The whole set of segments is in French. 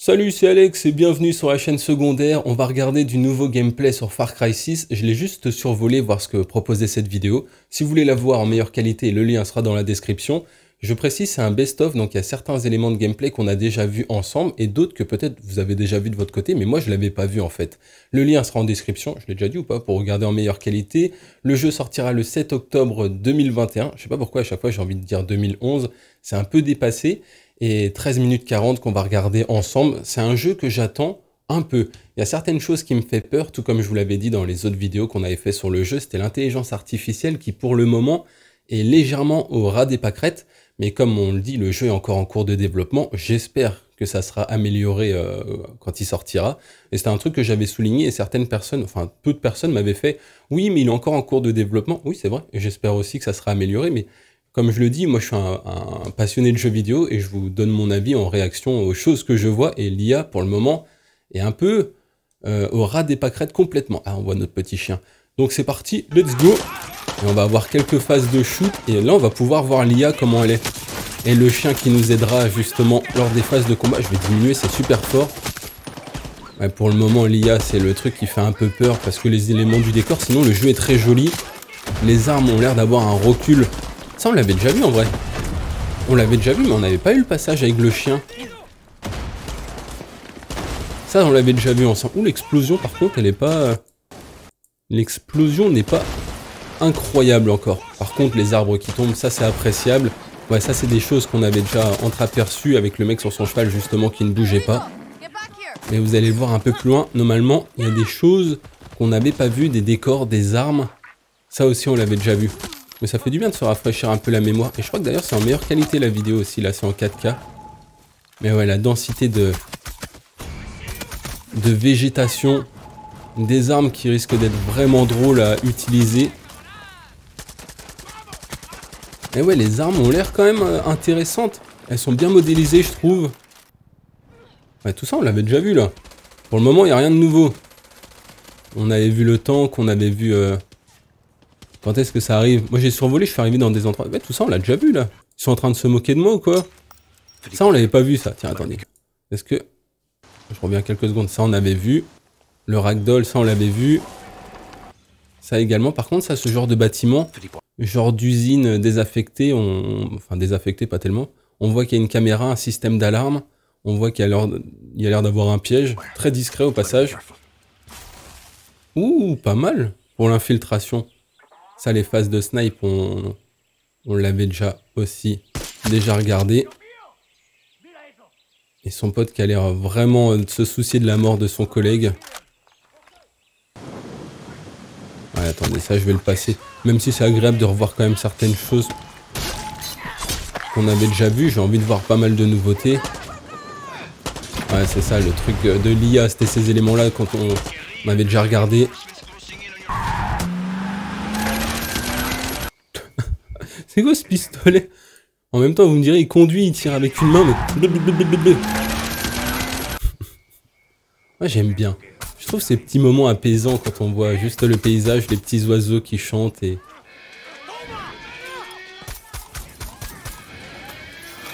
Salut, c'est Alex et bienvenue sur la chaîne secondaire. On va regarder du nouveau gameplay sur Far Cry 6. Je l'ai juste survolé, voir ce que proposait cette vidéo. Si vous voulez la voir en meilleure qualité, le lien sera dans la description. Je précise, c'est un best-of, donc il y a certains éléments de gameplay qu'on a déjà vus ensemble et d'autres que peut-être vous avez déjà vus de votre côté, mais moi je ne l'avais pas vu en fait. Le lien sera en description, je l'ai déjà dit ou pas, pour regarder en meilleure qualité. Le jeu sortira le 7 octobre 2021. Je sais pas pourquoi à chaque fois j'ai envie de dire 2011, c'est un peu dépassé. Et 13 minutes 40 qu'on va regarder ensemble. C'est un jeu que j'attends un peu. Il y a certaines choses qui me font peur, tout comme je vous l'avais dit dans les autres vidéos qu'on avait fait sur le jeu. C'était l'intelligence artificielle qui, pour le moment, est légèrement au ras des pâquerettes. Mais comme on le dit, le jeu est encore en cours de développement. J'espère que ça sera amélioré quand il sortira. Et c'était un truc que j'avais souligné et certaines personnes, enfin peu de personnes m'avaient fait « Oui, mais il est encore en cours de développement. » Oui, c'est vrai. Et j'espère aussi que ça sera amélioré, mais... Comme je le dis, moi je suis un passionné de jeux vidéo et je vous donne mon avis en réaction aux choses que je vois. Et l'IA, pour le moment, est un peu au ras des pâquerettes complètement. Ah, on voit notre petit chien. Donc c'est parti, let's go. Et on va avoir quelques phases de shoot. Et là, on va pouvoir voir l'IA, comment elle est. Et le chien qui nous aidera justement lors des phases de combat. Je vais diminuer, c'est super fort. Ouais, pour le moment, l'IA, c'est le truc qui fait un peu peur parce que les éléments du décor, sinon le jeu est très joli. Les armes ont l'air d'avoir un recul. Ça, on l'avait déjà vu en vrai. On l'avait déjà vu, mais on n'avait pas eu le passage avec le chien. Ça, on l'avait déjà vu ensemble. Ouh, l'explosion, par contre, elle est pas... L'explosion n'est pas incroyable encore. Par contre, les arbres qui tombent, ça, c'est appréciable. Ouais, ça, c'est des choses qu'on avait déjà entreaperçues avec le mec sur son cheval, justement, qui ne bougeait pas. Mais vous allez le voir un peu plus loin. Normalement, il y a des choses qu'on n'avait pas vues, des décors, des armes. Ça aussi, on l'avait déjà vu. Mais ça fait du bien de se rafraîchir un peu la mémoire. Et je crois que d'ailleurs c'est en meilleure qualité la vidéo aussi. Là c'est en 4K. Mais ouais, la densité de végétation. Des armes qui risquent d'être vraiment drôles à utiliser. Et ouais, les armes ont l'air quand même intéressantes. Elles sont bien modélisées je trouve. Ouais, tout ça on l'avait déjà vu là. Pour le moment il n'y a rien de nouveau. On avait vu le tank, on avait vu... Quand est-ce que ça arrive? Moi j'ai survolé, je suis arrivé dans des endroits... Ouais, tout ça on l'a déjà vu là. Ils sont en train de se moquer de moi ou quoi? Ça on l'avait pas vu ça. Tiens attendez. Est-ce que... Je reviens quelques secondes. Ça on avait vu. Le ragdoll, ça on l'avait vu. Ça également. Par contre ça, ce genre de bâtiment, genre d'usine désaffectée, enfin désaffectée pas tellement. On voit qu'il y a une caméra, un système d'alarme. On voit qu'il y a l'air d'avoir un piège. Très discret au passage. Ouh, pas mal pour l'infiltration. Ça, les phases de snipe, on l'avait déjà regardé. Et son pote qui a l'air vraiment de se soucier de la mort de son collègue. Ouais, attendez, ça, je vais le passer. Même si c'est agréable de revoir quand même certaines choses qu'on avait déjà vues, j'ai envie de voir pas mal de nouveautés. Ouais, c'est ça, le truc de l'IA, c'était ces éléments-là quand on avait déjà regardé. C'est quoi ce pistolet? En même temps, vous me direz, il conduit, il tire avec une main, mais... Moi, j'aime bien. Je trouve ces petits moments apaisants quand on voit juste le paysage, les petits oiseaux qui chantent et...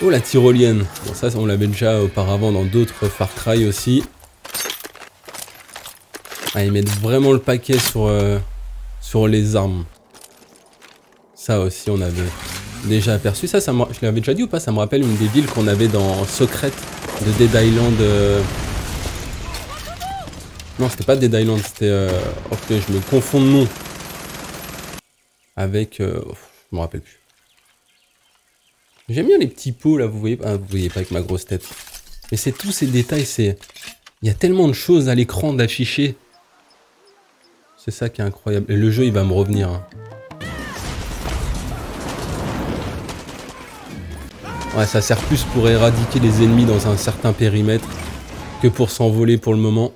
Oh, la tyrolienne. Bon, ça, on l'avait déjà auparavant dans d'autres Far Cry aussi. Ah, ils mettent vraiment le paquet sur les armes. Ça aussi, on avait déjà aperçu. Ça, je l'avais déjà dit ou pas? Ça me rappelle une des villes qu'on avait dans Secret de Dead Island. Non, c'était pas Dead Island, c'était... Ok, je me confonds de nom. Avec... je me rappelle plus. J'aime bien les petits pots, là, vous voyez pas? Ah, vous voyez pas avec ma grosse tête. Mais c'est tous ces détails, c'est... Il y a tellement de choses à l'écran d'afficher. C'est ça qui est incroyable. Et le jeu, il va me revenir, hein. Ouais, ça sert plus pour éradiquer les ennemis dans un certain périmètre que pour s'envoler pour le moment.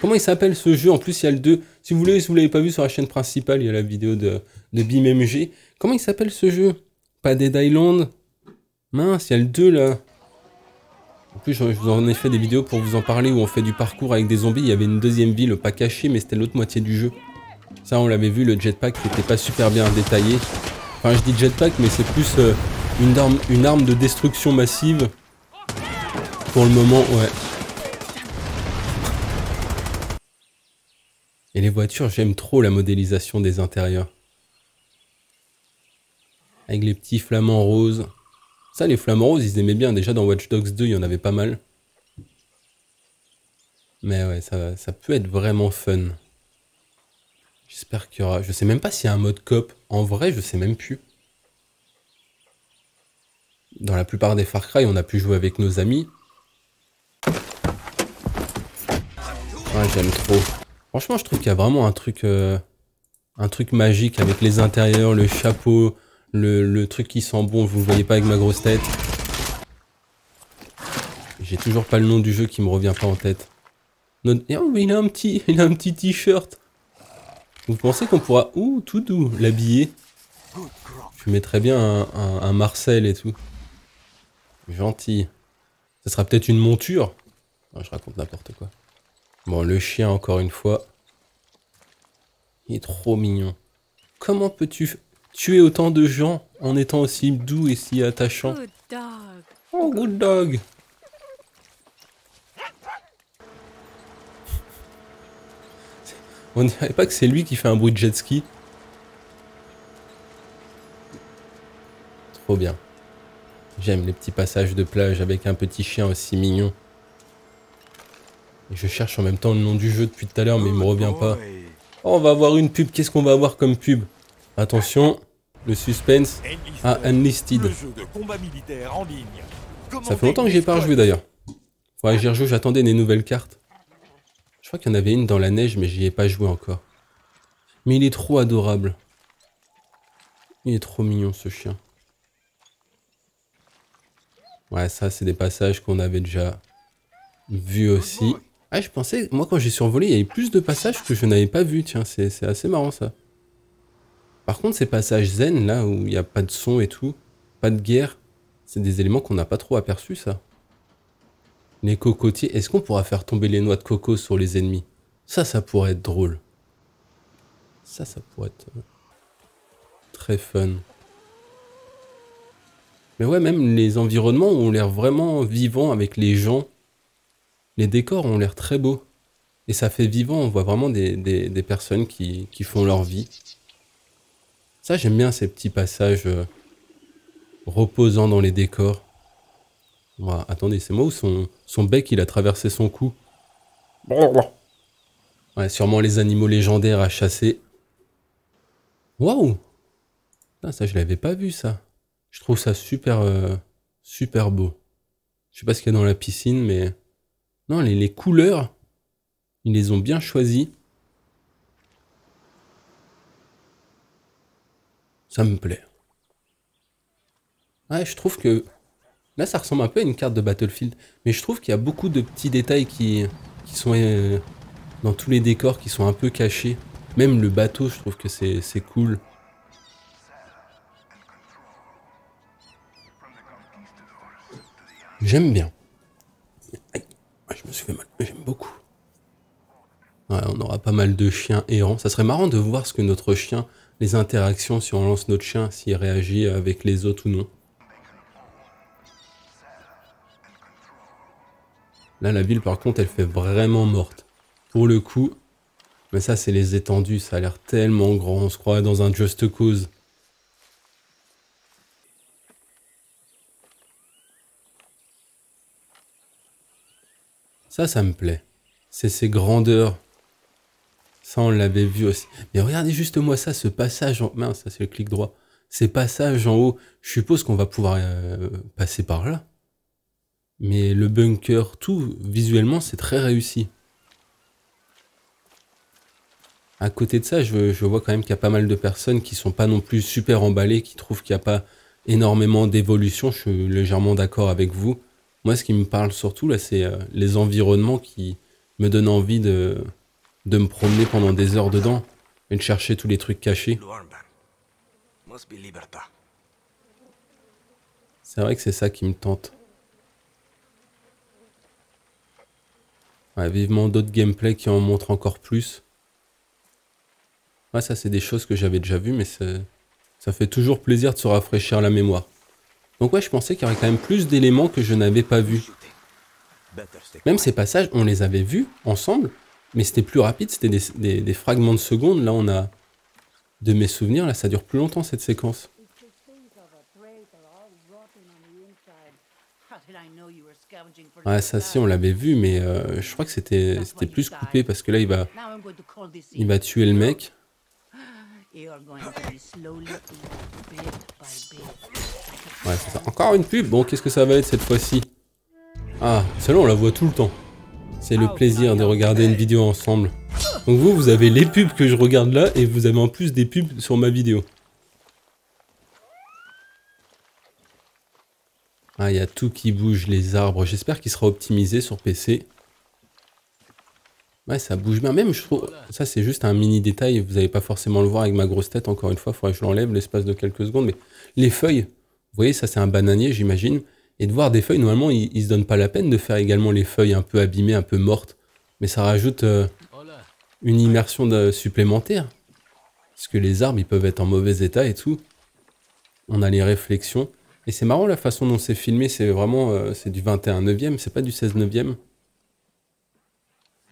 Comment il s'appelle ce jeu? En plus, il y a le 2. Si vous voulez, si vous l'avez pas vu sur la chaîne principale, il y a la vidéo de BIMMG. Comment il s'appelle ce jeu? Pas Dead Island? Mince, il y a le 2 là. En plus, je vous en ai fait des vidéos pour vous en parler où on fait du parcours avec des zombies. Il y avait une deuxième ville pas cachée, mais c'était l'autre moitié du jeu. Ça, on l'avait vu, le jetpack qui n'était pas super bien détaillé. Enfin, je dis jetpack, mais c'est plus... une arme de destruction massive. Pour le moment, ouais. Et les voitures, j'aime trop la modélisation des intérieurs. Avec les petits flamants roses. Ça, les flamants roses, ils aimaient bien. Déjà, dans Watch Dogs 2, il y en avait pas mal. Mais ouais, ça peut être vraiment fun. J'espère qu'il y aura... Je sais même pas s'il y a un mode coop. En vrai, je sais même plus. Dans la plupart des Far Cry, on a pu jouer avec nos amis. Ah, j'aime trop. Franchement, je trouve qu'il y a vraiment un truc magique avec les intérieurs, le chapeau, le truc qui sent bon. Vous ne voyez pas avec ma grosse tête. J'ai toujours pas le nom du jeu qui me revient pas en tête. Notre... Oh, mais il a un petit t-shirt. Vous pensez qu'on pourra... Ouh, tout doux, l'habiller. Je mettrais bien un Marcel et tout. Gentil. Ça sera peut-être une monture. Non, je raconte n'importe quoi. Bon, le chien, encore une fois. Il est trop mignon. Comment peux-tu tuer autant de gens en étant aussi doux et si attachant? Oh, good dog. On dirait pas que c'est lui qui fait un bruit de jet ski. Trop bien. J'aime les petits passages de plage avec un petit chien aussi mignon. Et je cherche en même temps le nom du jeu depuis tout à l'heure, mais il me revient pas. Oh, on va avoir une pub. Qu'est-ce qu'on va avoir comme pub? Attention, le suspense. Ah, Unlisted. Ça fait longtemps que j'ai pas rejoué d'ailleurs. Faudrait que j'y rejoue, j'attendais des nouvelles cartes. Je crois qu'il y en avait une dans la neige, mais j'y ai pas joué encore. Mais il est trop adorable. Il est trop mignon ce chien. Ouais, ça c'est des passages qu'on avait déjà vus aussi. Ah, je pensais, moi quand j'ai survolé, il y avait plus de passages que je n'avais pas vus. Tiens, c'est assez marrant ça. Par contre, ces passages zen là, où il n'y a pas de son et tout, pas de guerre, c'est des éléments qu'on n'a pas trop aperçus ça. Les cocotiers, est-ce qu'on pourra faire tomber les noix de coco sur les ennemis? Ça pourrait être drôle. Ça pourrait être très fun. Mais ouais, même les environnements ont l'air vraiment vivants avec les gens. Les décors ont l'air très beaux. Et ça fait vivant, on voit vraiment des personnes qui font leur vie. Ça, j'aime bien ces petits passages reposants dans les décors. Voilà, attendez, c'est moi ou son bec, il a traversé son cou? Ouais, sûrement les animaux légendaires à chasser. Waouh! Ça, je l'avais pas vu, ça. Je trouve ça super, super beau. Je sais pas ce qu'il y a dans la piscine, mais... Non, les couleurs, ils les ont bien choisies. Ça me plaît. Ouais, je trouve que... Là, ça ressemble un peu à une carte de Battlefield, mais je trouve qu'il y a beaucoup de petits détails qui sont dans tous les décors, qui sont un peu cachés. Même le bateau, je trouve que c'est cool. J'aime bien. Aïe, je me suis fait mal, j'aime beaucoup. Ouais, on aura pas mal de chiens errants. Ça serait marrant de voir ce que notre chien, les interactions, si on lance notre chien, s'il réagit avec les autres ou non. Là, la ville, par contre, elle fait vraiment morte. Pour le coup, mais ça, c'est les étendues. Ça a l'air tellement grand. On se croirait dans un Just Cause. Ça me plaît. C'est ces grandeurs. Ça, on l'avait vu aussi. Mais regardez juste moi ça, ce passage en... Mince, ça, c'est le clic droit. Ces passages en haut, je suppose qu'on va pouvoir passer par là. Mais le bunker, tout, visuellement, c'est très réussi. À côté de ça, je vois quand même qu'il y a pas mal de personnes qui sont pas non plus super emballées, qui trouvent qu'il n'y a pas énormément d'évolution. Je suis légèrement d'accord avec vous. Moi, ce qui me parle surtout, là, c'est les environnements qui me donnent envie de me promener pendant des heures dedans et de chercher tous les trucs cachés. C'est vrai que c'est ça qui me tente. Ouais, vivement d'autres gameplays qui en montrent encore plus. Ouais, ça c'est des choses que j'avais déjà vues, mais ça fait toujours plaisir de se rafraîchir la mémoire. Donc ouais, je pensais qu'il y aurait quand même plus d'éléments que je n'avais pas vus. Même ces passages, on les avait vus ensemble, mais c'était plus rapide, c'était des fragments de secondes. Là, on a, de mes souvenirs, là, ça dure plus longtemps cette séquence. Ouais, ça si, on l'avait vu, mais je crois que c'était plus coupé, parce que là, il va tuer le mec. Ouais, c'est ça. Encore une pub. Bon, qu'est-ce que ça va être cette fois-ci? Ah, celle-là, on la voit tout le temps. C'est le plaisir de regarder une vidéo ensemble. Donc vous, vous avez les pubs que je regarde là, et vous avez en plus des pubs sur ma vidéo. Ah, il y a tout qui bouge, les arbres. J'espère qu'il sera optimisé sur PC. Ouais, ça bouge bien. Même, je trouve... Ça, c'est juste un mini détail. Vous n'allez pas forcément le voir avec ma grosse tête. Encore une fois, il faudrait que je l'enlève l'espace de quelques secondes. Mais les feuilles, vous voyez, ça, c'est un bananier, j'imagine. Et de voir des feuilles, normalement, ils ne se donnent pas la peine de faire également les feuilles un peu abîmées, un peu mortes. Mais ça rajoute une immersion supplémentaire. Parce que les arbres, ils peuvent être en mauvais état et tout. On a les réflexions. Et c'est marrant la façon dont c'est filmé, c'est vraiment c'est du 21/9, c'est pas du 16/9.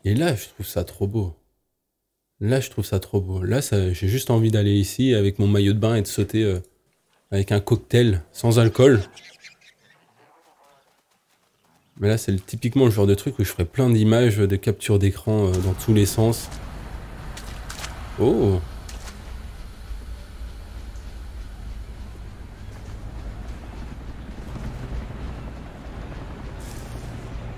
Et là, je trouve ça trop beau. Là, je trouve ça trop beau. Là, j'ai juste envie d'aller ici avec mon maillot de bain et de sauter avec un cocktail sans alcool. Mais là, c'est typiquement le genre de truc où je ferais plein d'images de capture d'écran dans tous les sens. Oh!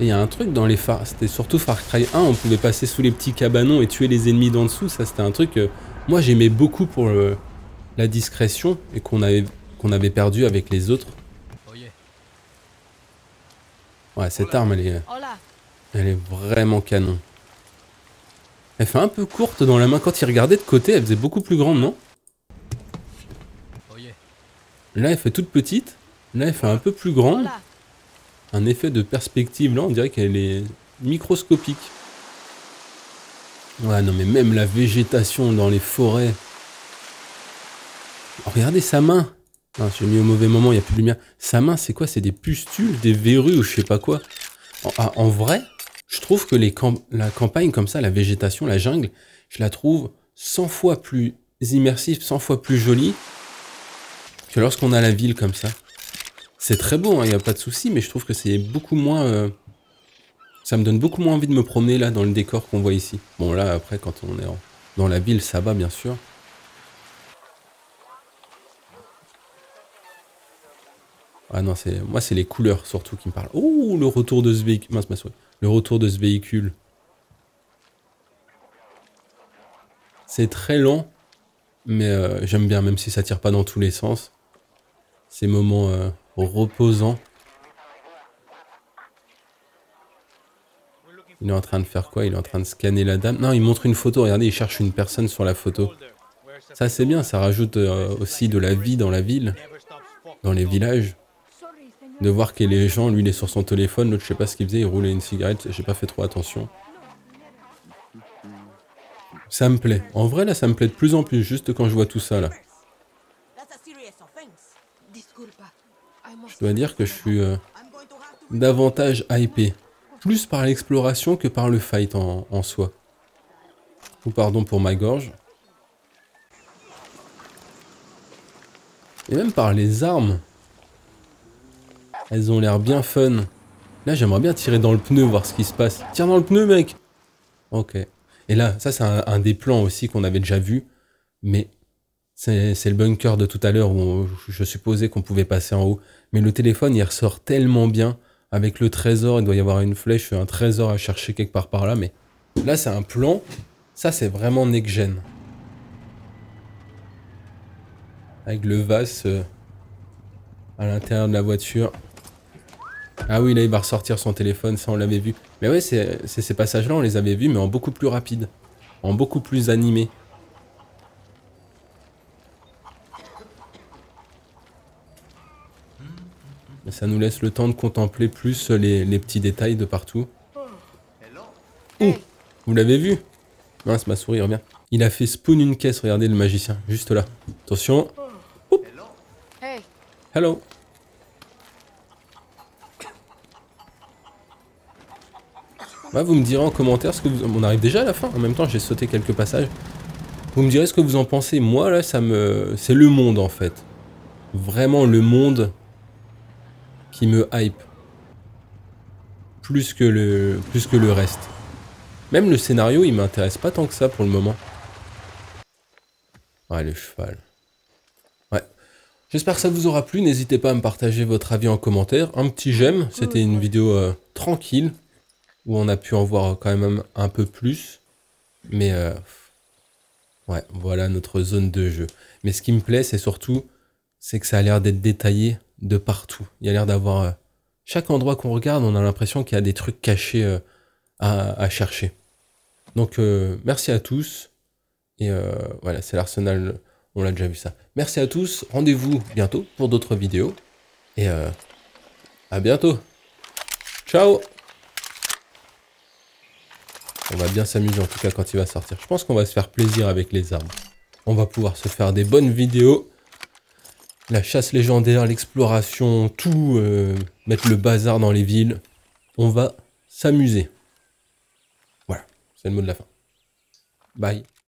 Et il y a un truc dans les phares, c'était surtout Far Cry 1, on pouvait passer sous les petits cabanons et tuer les ennemis d'en dessous, ça c'était un truc que moi j'aimais beaucoup pour la discrétion et qu'on avait perdu avec les autres. Ouais, cette arme elle est vraiment canon. Elle fait un peu courte dans la main, quand il regardait de côté elle faisait beaucoup plus grande, non? Là elle fait toute petite, là elle fait un peu plus grande. Un effet de perspective, là, on dirait qu'elle est microscopique. Ouais, non, mais même la végétation dans les forêts. Oh, regardez sa main. Ah, j'ai mis au mauvais moment, il n'y a plus de lumière. Sa main, c'est quoi? C'est des pustules, des verrues ou je sais pas quoi. En vrai, je trouve que la campagne comme ça, la végétation, la jungle, je la trouve 100 fois plus immersive, 100 fois plus jolie que lorsqu'on a la ville comme ça. C'est très beau, il n'y a pas de souci, mais je trouve que c'est beaucoup moins... ça me donne beaucoup moins envie de me promener là dans le décor qu'on voit ici. Bon là, après, quand on est dans la ville, ça va bien sûr. Ah non, moi c'est les couleurs surtout qui me parlent. Oh, le retour de ce véhicule. Mince ma souris. Le retour de ce véhicule. C'est très lent, mais j'aime bien, même si ça tire pas dans tous les sens. Ces moments... reposant. Il est en train de faire quoi? Il est en train de scanner la dame. Non, il montre une photo. Regardez, il cherche une personne sur la photo. Ça, c'est bien. Ça rajoute aussi de la vie dans la ville, dans les villages. De voir qu'il y a les gens. Lui, il est sur son téléphone. L'autre, je sais pas ce qu'il faisait. Il roulait une cigarette. J'ai pas fait trop attention. Ça me plaît. En vrai, là, ça me plaît de plus en plus. Juste quand je vois tout ça, là. Je dois dire que je suis davantage hypé. Plus par l'exploration que par le fight en soi. Ou pardon pour ma gorge. Et même par les armes. Elles ont l'air bien fun. Là j'aimerais bien tirer dans le pneu, voir ce qui se passe. Tire dans le pneu mec! Ok. Et là, ça c'est un des plans aussi qu'on avait déjà vu. Mais... c'est le bunker de tout à l'heure où je supposais qu'on pouvait passer en haut. Mais le téléphone, il ressort tellement bien. Avec le trésor, il doit y avoir une flèche, un trésor à chercher quelque part par là. Mais là, c'est un plan. Ça, c'est vraiment next-gen. Avec le vase à l'intérieur de la voiture. Ah oui, là, il va ressortir son téléphone. Ça, on l'avait vu. Mais ouais, c'est ces passages-là, on les avait vus, mais en beaucoup plus rapide. En beaucoup plus animé. Ça nous laisse le temps de contempler plus les petits détails de partout. Oh, vous l'avez vu? Mince, ma souris revient. Il a fait spawn une caisse, regardez le magicien, juste là. Attention. Oup. Hello. Ouais, vous me direz en commentaire ce que vous... On arrive déjà à la fin, en même temps j'ai sauté quelques passages. Vous me direz ce que vous en pensez. Moi là, ça me... c'est le monde en fait. Vraiment le monde qui me hype. Plus que le reste. Même le scénario, il m'intéresse pas tant que ça pour le moment. Ouais, le cheval. Ouais. J'espère que ça vous aura plu. N'hésitez pas à me partager votre avis en commentaire. Un petit j'aime. C'était une vidéo tranquille. Où on a pu en voir quand même un peu plus. Mais ouais, voilà notre zone de jeu. Mais ce qui me plaît, c'est surtout, c'est que ça a l'air d'être détaillé de partout. Il y a l'air d'avoir... chaque endroit qu'on regarde, on a l'impression qu'il y a des trucs cachés à chercher. Donc, merci à tous. Et voilà, c'est l'arsenal, on l'a déjà vu ça. Merci à tous, rendez-vous bientôt pour d'autres vidéos. Et à bientôt. Ciao. On va bien s'amuser en tout cas quand il va sortir. Je pense qu'on va se faire plaisir avec les armes. On va pouvoir se faire des bonnes vidéos. La chasse légendaire, l'exploration, tout. Mettre le bazar dans les villes. On va s'amuser. Voilà, c'est le mot de la fin. Bye.